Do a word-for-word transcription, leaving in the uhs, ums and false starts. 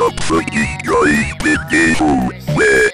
up for the joy with the